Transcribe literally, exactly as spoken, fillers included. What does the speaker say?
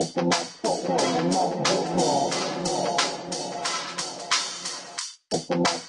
Open up, open up, open up.